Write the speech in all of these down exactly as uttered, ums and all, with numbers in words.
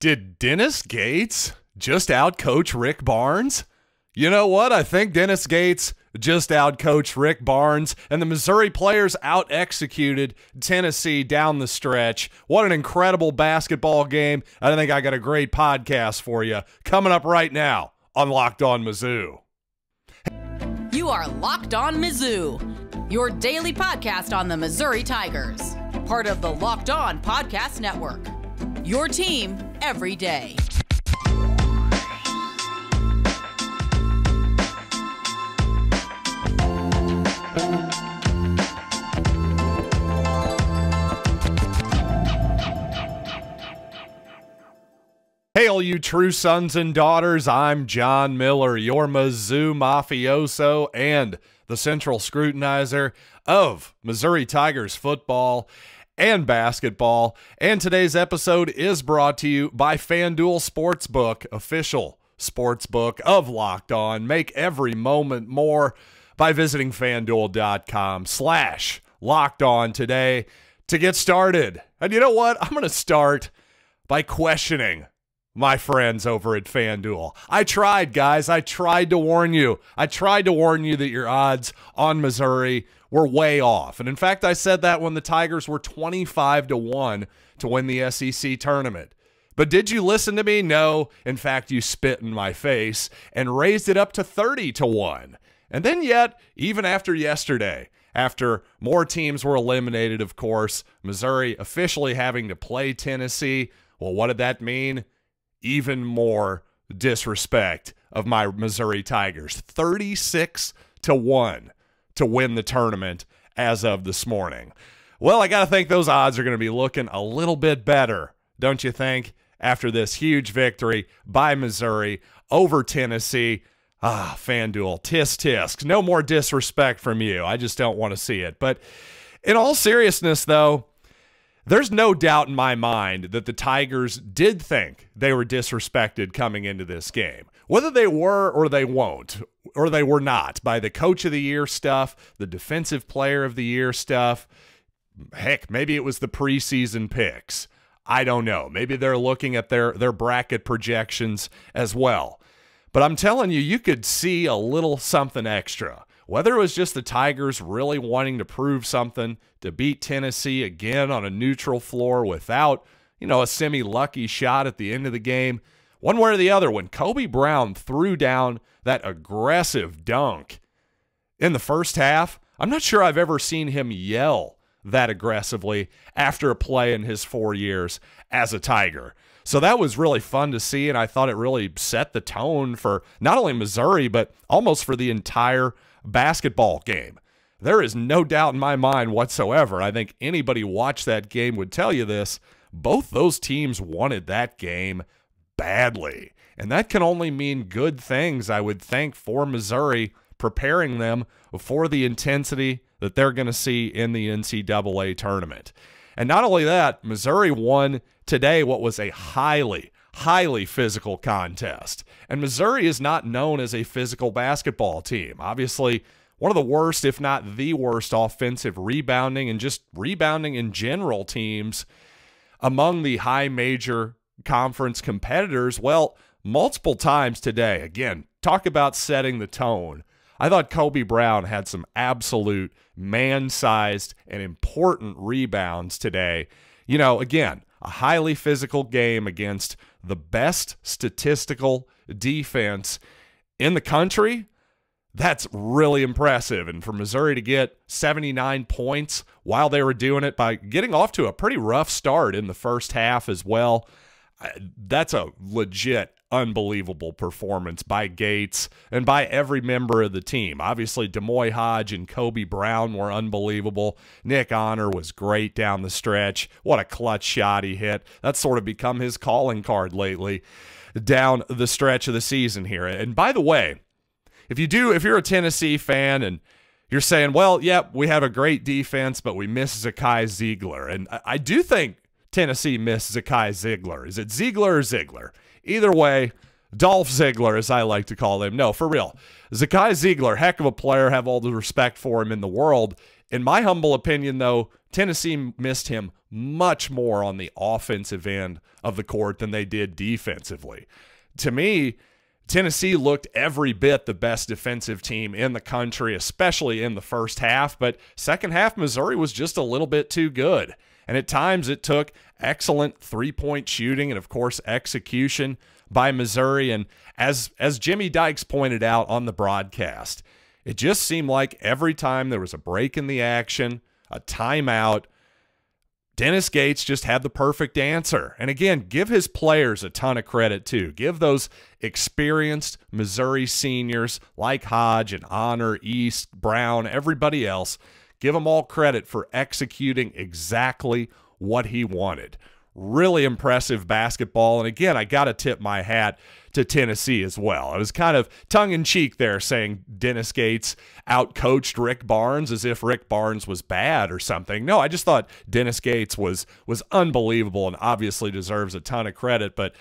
Did Dennis Gates just outcoach Rick Barnes? You know what? I think Dennis Gates just outcoached Rick Barnes, and the Missouri players out-executed Tennessee down the stretch. What an incredible basketball game. I think I got a great podcast for you coming up right now on Locked on Mizzou. You are Locked on Mizzou, your daily podcast on the Missouri Tigers, part of the Locked on Podcast Network. Your team every day. Hail you true sons and daughters, I'm John Miller, your Mizzou mafioso and the central scrutinizer of Missouri Tigers football and basketball, and today's episode is brought to you by FanDuel Sportsbook, official sportsbook of Locked On. Make every moment more by visiting FanDuel.com slash Locked On today to get started. And you know what? I'm going to start by questioning my friends over at FanDuel. I tried, guys. I tried to warn you. I tried to warn you that your odds on Missouri were way off. And in fact, I said that when the Tigers were twenty-five to one to win the S E C Tournament. But did you listen to me? No. In fact, you spit in my face and raised it up to thirty to one. And then yet, even after yesterday, after more teams were eliminated, of course, Missouri officially having to play Tennessee, well, what did that mean? Even more disrespect of my Missouri Tigers. thirty-six to one to win the tournament as of this morning. Well, I got to think those odds are going to be looking a little bit better, don't you think, after this huge victory by Missouri over Tennessee. Ah, FanDuel, tisk tisk. No more disrespect from you. I just don't want to see it. But in all seriousness, though, there's no doubt in my mind that the Tigers did think they were disrespected coming into this game. Whether they were or they won't, or they were not, by the Coach of the Year stuff, the Defensive Player of the Year stuff, heck, maybe it was the preseason picks. I don't know. Maybe they're looking at their, their bracket projections as well. But I'm telling you, you could see a little something extra. Whether it was just the Tigers really wanting to prove something, to beat Tennessee again on a neutral floor without, you know, a semi-lucky shot at the end of the game. One way or the other, when Kobe Brown threw down that aggressive dunk in the first half, I'm not sure I've ever seen him yell that aggressively after a play in his four years as a Tiger. So that was really fun to see, and I thought it really set the tone for not only Missouri, but almost for the entire basketball game. There is no doubt in my mind whatsoever. I think anybody watched that game would tell you this. Both those teams wanted that game badly. And that can only mean good things, I would think, for Missouri, preparing them for the intensity that they're going to see in the N C double A tournament. And not only that, Missouri won today what was a highly, highly physical contest. And Missouri is not known as a physical basketball team. Obviously, one of the worst, if not the worst, offensive rebounding and just rebounding in general teams among the high major conference competitors. Well, multiple times today, again, talk about setting the tone. I thought Kobe Brown had some absolute man-sized and important rebounds today. You know, again, a highly physical game against the best statistical defense in the country. That's really impressive. And for Missouri to get seventy-nine points while they were doing it by getting off to a pretty rough start in the first half as well, that's a legit, unbelievable performance by Gates and by every member of the team. Obviously, D'Moi Hodge and Kobe Brown were unbelievable. Nick Honor was great down the stretch. What a clutch shot he hit. That's sort of become his calling card lately down the stretch of the season here. And by the way, if you do, if you're a Tennessee fan and you're saying, well, yep, yeah, we have a great defense, but we miss Zakai Ziegler. And I do think Tennessee missed Zakai Ziegler. Is it Ziegler or Ziegler? Either way, Dolph Ziegler, as I like to call him. No, for real. Zakai Ziegler, heck of a player, have all the respect for him in the world. In my humble opinion, though, Tennessee missed him much more on the offensive end of the court than they did defensively. To me, Tennessee looked every bit the best defensive team in the country, especially in the first half, but second half, Missouri was just a little bit too good. And at times it took excellent three-point shooting and, of course, execution by Missouri. And as, as Jimmy Dykes pointed out on the broadcast, it just seemed like every time there was a break in the action, a timeout, Dennis Gates just had the perfect answer. And again, give his players a ton of credit too. Give those experienced Missouri seniors like Hodge and Honor, East, Brown, everybody else, give them all credit for executing exactly what he wanted. Really impressive basketball. And again, I got to tip my hat to Tennessee as well. I was kind of tongue-in-cheek there saying Dennis Gates outcoached Rick Barnes as if Rick Barnes was bad or something. No, I just thought Dennis Gates was was unbelievable and obviously deserves a ton of credit, but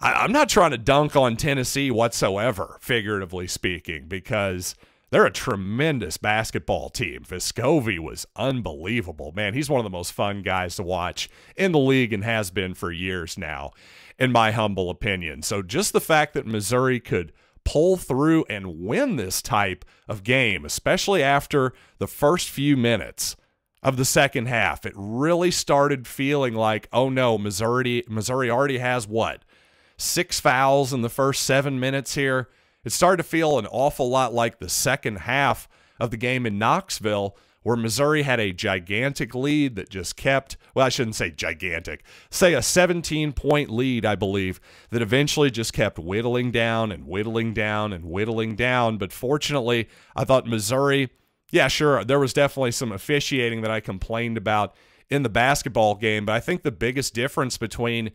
I, I'm not trying to dunk on Tennessee whatsoever, figuratively speaking, because they're a tremendous basketball team. Viscovi was unbelievable. Man, he's one of the most fun guys to watch in the league and has been for years now, in my humble opinion. So just the fact that Missouri could pull through and win this type of game, especially after the first few minutes of the second half, it really started feeling like, oh no, Missouri, Missouri already has what? Six fouls in the first seven minutes here. It started to feel an awful lot like the second half of the game in Knoxville, where Missouri had a gigantic lead that just kept, well, I shouldn't say gigantic, say a seventeen-point lead, I believe, that eventually just kept whittling down and whittling down and whittling down. But fortunately, I thought Missouri, yeah, sure, there was definitely some officiating that I complained about in the basketball game, but I think the biggest difference between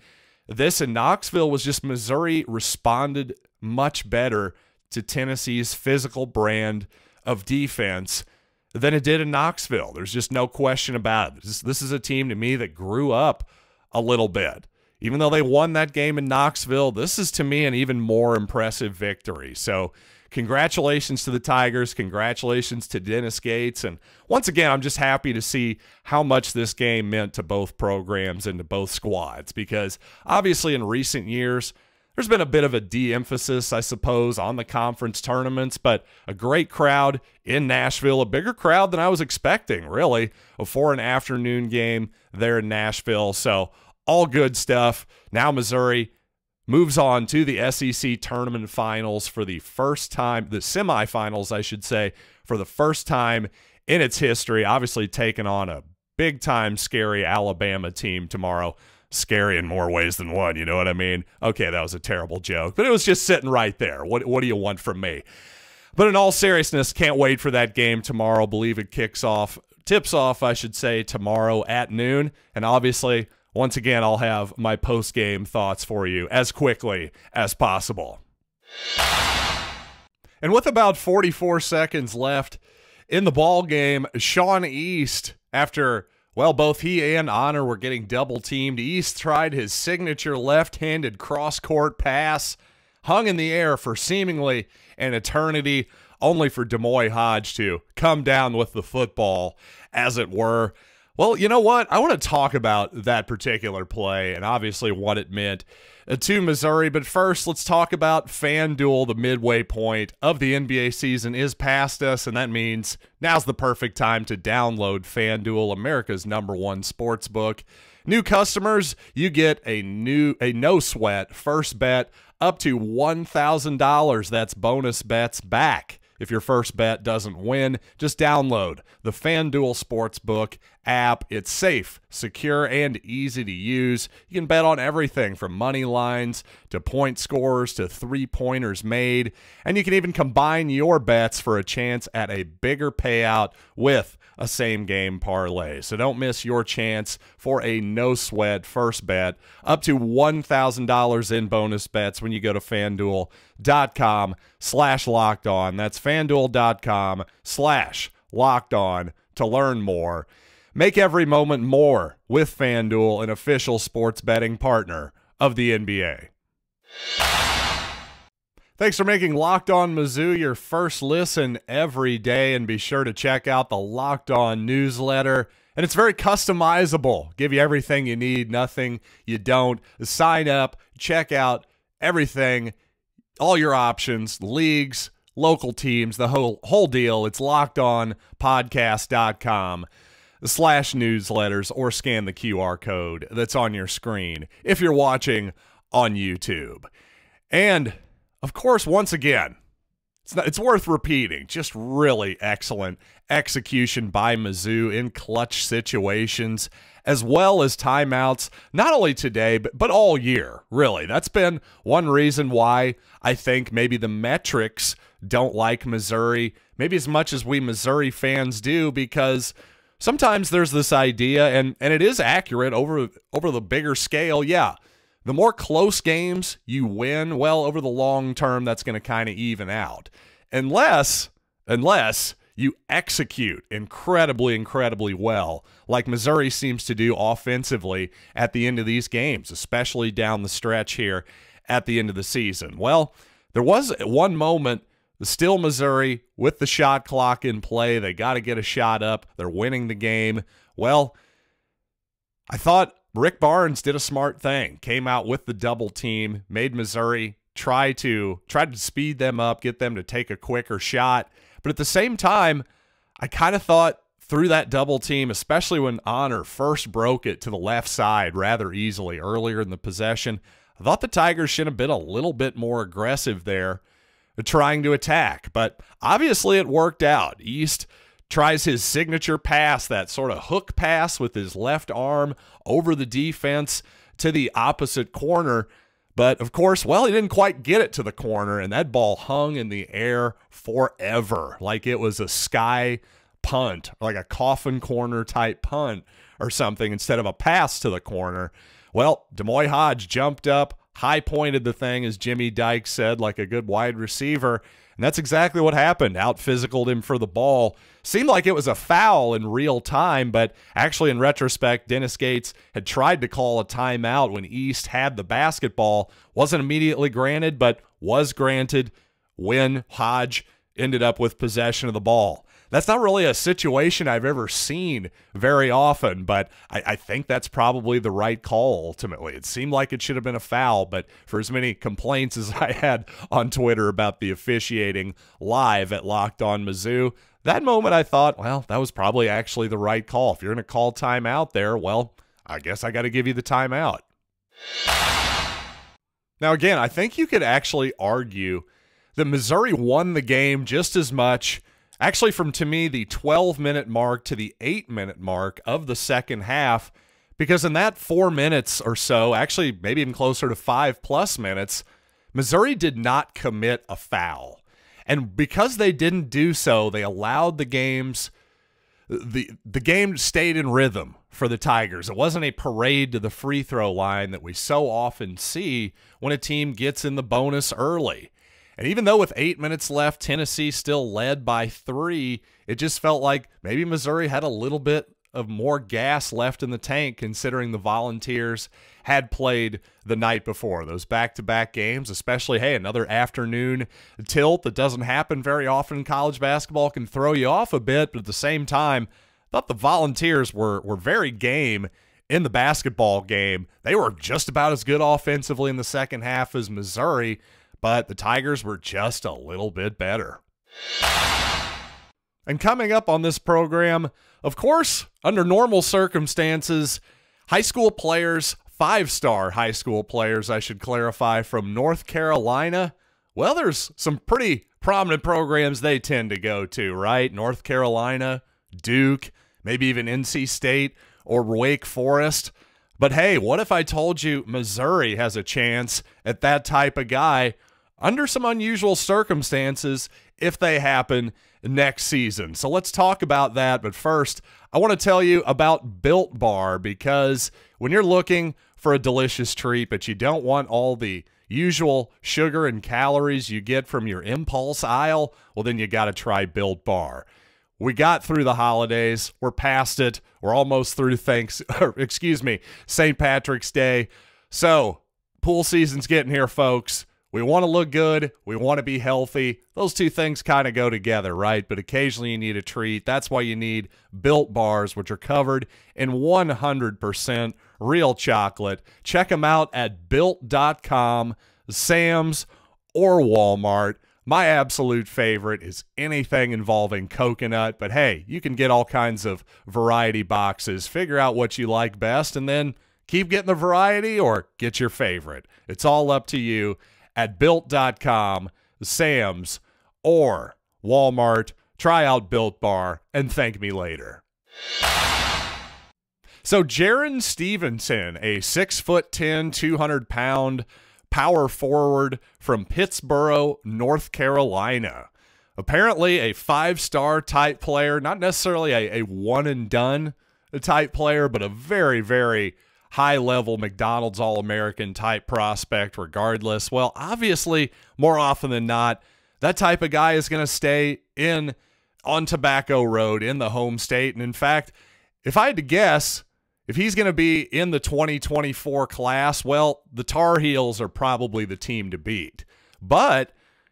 this and Knoxville was just Missouri responded much better to Tennessee's physical brand of defense than it did in Knoxville. There's just no question about it. This, this is a team to me that grew up a little bit. Even though they won that game in Knoxville, this is to me an even more impressive victory. So congratulations to the Tigers. Congratulations to Dennis Gates. And once again, I'm just happy to see how much this game meant to both programs and to both squads, because obviously in recent years, there's been a bit of a de-emphasis, I suppose, on the conference tournaments, but a great crowd in Nashville, a bigger crowd than I was expecting, really, before an afternoon game there in Nashville. So all good stuff. Now Missouri moves on to the S E C Tournament Finals for the first time, the semifinals, I should say, for the first time in its history. Obviously taking on a big-time scary Alabama team tomorrow. Scary in more ways than one, you know what I mean? Okay, that was a terrible joke, but it was just sitting right there. What, what do you want from me? But in all seriousness, can't wait for that game tomorrow. Believe it kicks off, tips off, I should say, tomorrow at noon. And obviously, once again, I'll have my post-game thoughts for you as quickly as possible. And with about forty-four seconds left in the ball game, Sean East, after, well, both he and Honor were getting double-teamed, East tried his signature left-handed cross-court pass, hung in the air for seemingly an eternity, only for D'Moi Hodge to come down with the football, as it were. Well, you know what? I want to talk about that particular play and obviously what it meant to Missouri. But first, let's talk about FanDuel. The midway point of the N B A season is past us, and that means now's the perfect time to download FanDuel, America's number one sportsbook. New customers, you get a new a no-sweat first bet up to one thousand dollars. That's bonus bets back. If your first bet doesn't win, just download the FanDuel Sportsbook app. It's safe, secure, and easy to use. You can bet on everything from money lines to point scores to three-pointers made, and you can even combine your bets for a chance at a bigger payout with a same-game parlay. So don't miss your chance for a no-sweat first bet up to one thousand dollars in bonus bets when you go to FanDuel.com slash locked on. That's FanDuel.com slash locked on to learn more. Make every moment more with FanDuel, an official sports betting partner of the N B A. Thanks for making Locked On Mizzou your first listen every day, and be sure to check out the Locked On newsletter. And it's very customizable. Give you everything you need, nothing you don't. Sign up, check out everything, all your options, leagues, local teams, the whole whole deal. It's lockedonpodcast.com slash newsletters or scan the Q R code that's on your screen if you're watching on YouTube. And, of course, once again, it's, not, it's worth repeating. Just really excellent execution by Mizzou in clutch situations, as well as timeouts, not only today, but, but all year, really. That's been one reason why I think maybe the metrics don't like Missouri, maybe as much as we Missouri fans do, because sometimes there's this idea, and, and it is accurate over, over the bigger scale, yeah, the more close games you win, well, over the long term, that's going to kind of even out. Unless, unless you execute incredibly, incredibly well, like Missouri seems to do offensively at the end of these games, especially down the stretch here at the end of the season. Well, there was one moment, still Missouri, with the shot clock in play. They got to get a shot up. They're winning the game. Well, I thought Rick Barnes did a smart thing, came out with the double team, made Missouri try to try to speed them up, get them to take a quicker shot. But at the same time, I kind of thought through that double team, especially when Honor first broke it to the left side rather easily earlier in the possession, I thought the Tigers should have been a little bit more aggressive there trying to attack. But obviously it worked out. East tries his signature pass, that sort of hook pass with his left arm over the defense to the opposite corner. But, of course, well, he didn't quite get it to the corner, and that ball hung in the air forever, like it was a sky punt, like a coffin corner type punt or something instead of a pass to the corner. Well, D'Moi Hodge jumped up, high-pointed the thing, as Jimmy Dykes said, like a good wide receiver. And that's exactly what happened. Out-physicaled him for the ball. Seemed like it was a foul in real time, but actually in retrospect, Dennis Gates had tried to call a timeout when East had the basketball. Wasn't immediately granted, but was granted when Hodge ended up with possession of the ball. That's not really a situation I've ever seen very often, but I, I think that's probably the right call ultimately. It seemed like it should have been a foul, but for as many complaints as I had on Twitter about the officiating live at Locked on Mizzou, that moment I thought, well, that was probably actually the right call. If you're going to call timeout there, well, I guess I got to give you the timeout. Now, again, I think you could actually argue that Missouri won the game just as much. Actually, from, to me, the twelve-minute mark to the eight-minute mark of the second half, because in that four minutes or so, actually maybe even closer to five-plus minutes, Missouri did not commit a foul. And because they didn't do so, they allowed the game's the, – the game stayed in rhythm for the Tigers. It wasn't a parade to the free-throw line that we so often see when a team gets in the bonus early. And even though with eight minutes left, Tennessee still led by three, it just felt like maybe Missouri had a little bit of more gas left in the tank considering the Volunteers had played the night before. Those back-to-back games, especially, hey, another afternoon tilt that doesn't happen very often in college basketball can throw you off a bit, but at the same time, I thought the Volunteers were, were very game in the basketball game. They were just about as good offensively in the second half as Missouri, but the Tigers were just a little bit better. And coming up on this program, of course, under normal circumstances, high school players, five-star high school players, I should clarify, from North Carolina, well, there's some pretty prominent programs they tend to go to, right? North Carolina, Duke, maybe even N C State or Wake Forest. But hey, what if I told you Missouri has a chance at that type of guy under some unusual circumstances, if they happen next season? So let's talk about that. But first, I want to tell you about Built Bar, because when you're looking for a delicious treat, but you don't want all the usual sugar and calories you get from your impulse aisle, well, then you got to try Built Bar. We got through the holidays. We're past it. We're almost through thanks, or excuse me, Saint Patrick's Day. So pool season's getting here, folks. We want to look good. We want to be healthy. Those two things kind of go together, right? But occasionally you need a treat. That's why you need Built Bars, which are covered in one hundred percent real chocolate. Check them out at built dot com, Sam's, or Walmart. My absolute favorite is anything involving coconut. But hey, you can get all kinds of variety boxes. Figure out what you like best and then keep getting the variety or get your favorite. It's all up to you. At built dot com, Sam's, or Walmart. Try out Built Bar and thank me later. So Jarin Stevenson, a six foot ten, two hundred pound power forward from Pittsburgh, North Carolina. Apparently a five star type player, not necessarily a, a one-and-done type player, but a very, very high-level McDonald's All-American type prospect regardless. Well, obviously, more often than not, that type of guy is going to stay in on Tobacco Road in the home state. And in fact, if I had to guess, if he's going to be in the twenty twenty-four class, well, the Tar Heels are probably the team to beat. But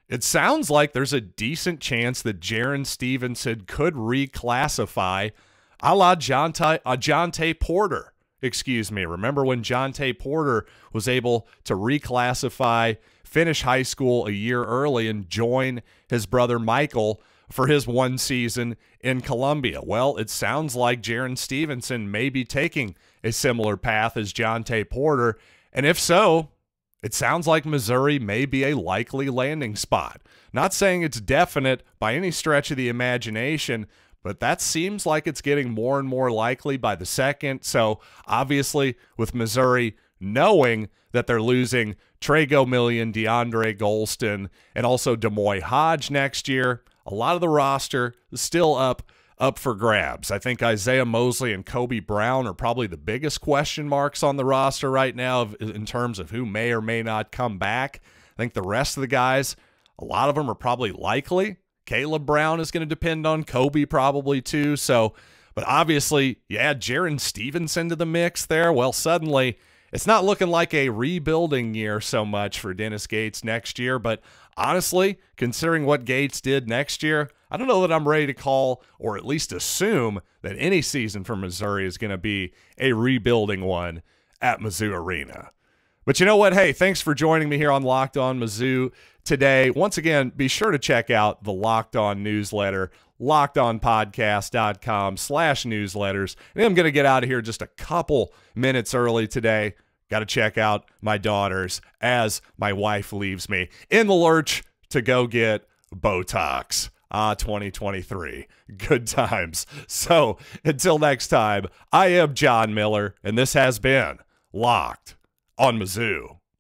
it sounds like there's a decent chance that Jarin Stevenson could reclassify a la Jontay, uh, Jontay Porter. Excuse me. Remember when Jontay Porter was able to reclassify, finish high school a year early, and join his brother Michael for his one season in Columbia? Well, it sounds like Jarin Stevenson may be taking a similar path as Jontay Porter, and if so, it sounds like Missouri may be a likely landing spot. Not saying it's definite by any stretch of the imagination, but that seems like it's getting more and more likely by the second. So obviously with Missouri knowing that they're losing Trego Million, DeAndre Golston, and also D'Moi Hodge next year, a lot of the roster is still up, up for grabs. I think Isaiah Mosley and Kobe Brown are probably the biggest question marks on the roster right now in terms of who may or may not come back. I think the rest of the guys, a lot of them are probably likely. Caleb Brown is going to depend on Kobe probably too. So, but obviously you add Jarin Stevenson to the mix there. Well, suddenly it's not looking like a rebuilding year so much for Dennis Gates next year. But honestly, considering what Gates did next year, I don't know that I'm ready to call or at least assume that any season for Missouri is going to be a rebuilding one at Mizzou Arena. But you know what? Hey, thanks for joining me here on Locked On Mizzou today. Once again, be sure to check out the Locked On newsletter, locked on podcast dot com slash newsletters. And I'm going to get out of here just a couple minutes early today. Got to check out my daughters as my wife leaves me in the lurch to go get Botox. Ah, twenty twenty-three. Good times. So until next time, I am John Miller, and this has been Locked On Mizzou.